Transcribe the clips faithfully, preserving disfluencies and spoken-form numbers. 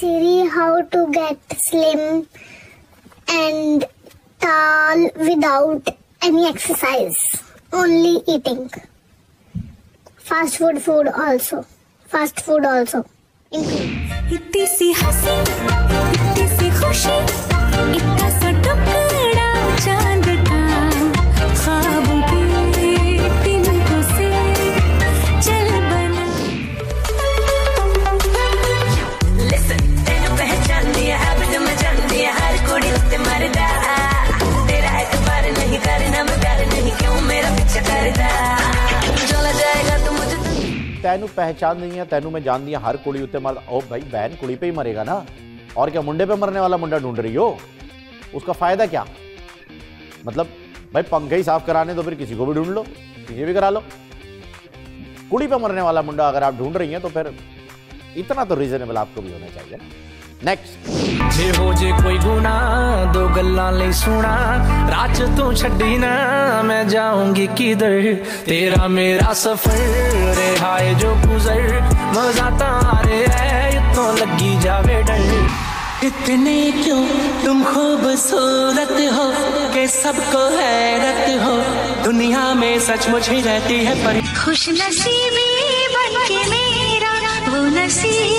Siri how to get slim and tall without any exercise, only eating. Fast food food also. Fast food also. इतनी सी हंसी, इतनी सी खुशी, इतना सा टुकड़ा चांद का, ख्वाबों के तिनकों से चल बना। Listen, तेरे पहचान लिया, अब तो मैं जान लिया, हर कोड़ी ते मरदा, तेरा एतबार नहीं करना, मगर नहीं क्यों मेरा पीछा करता। तैनू पहचान नहीं है, तैनू मैं जान दिया, हर कुड़ी उत्ते मर। ओ भाई बहन, कुड़ी पे ही मरेगा ना, और क्या मुंडे पे मरने वाला मुंडा ढूंढ रही हो? उसका फायदा क्या? मतलब भाई पंखे ही साफ कराने तो फिर किसी को भी ढूंढ लो, किसी भी करा लो। कुड़ी पे मरने वाला मुंडा अगर आप ढूंढ रही हैं तो फिर इतना तो रीजनेबल आपको भी होना चाहिए। इतने क्यों तुम खूबसूरत हो के सबको हैरत हो, दुनिया में सचमुच ही रहती है पर खुश नसीबी बनके मेरा वो नसीब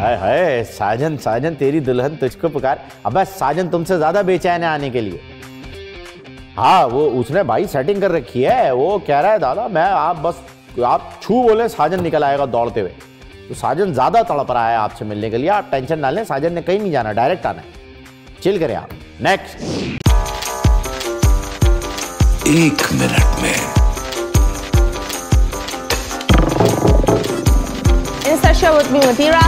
हाय हाय। साजन साजन तेरी दुल्हन तुझको पुकार। अबे साजन तुमसे ज्यादा बेचैन है आने के लिए। हाँ वो उसने भाई सेटिंग कर रखी है, वो कह रहा है दादा मैं आप बस आप छू बोले साजन निकल आएगा दौड़ते हुए। तो साजन ज्यादा तड़प रहा है आपसे मिलने के लिए, आप टेंशन ना लें, साजन ने कहीं नहीं जाना, डायरेक्ट आना है, चिल करें आप। नेक्स्ट एक मिनट में with me Matira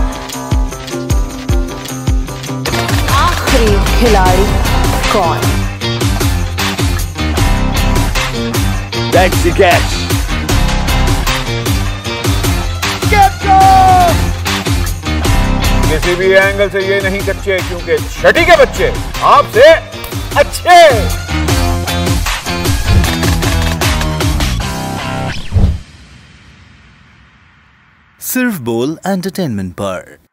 आखिरी खिलाड़ी कौन? That's the catch. किसी भी एंगल से ये नहीं कच्चे क्योंकि छठी के बच्चे आपसे अच्छे। सिर्फ बोल एंटरटेनमेंट पर।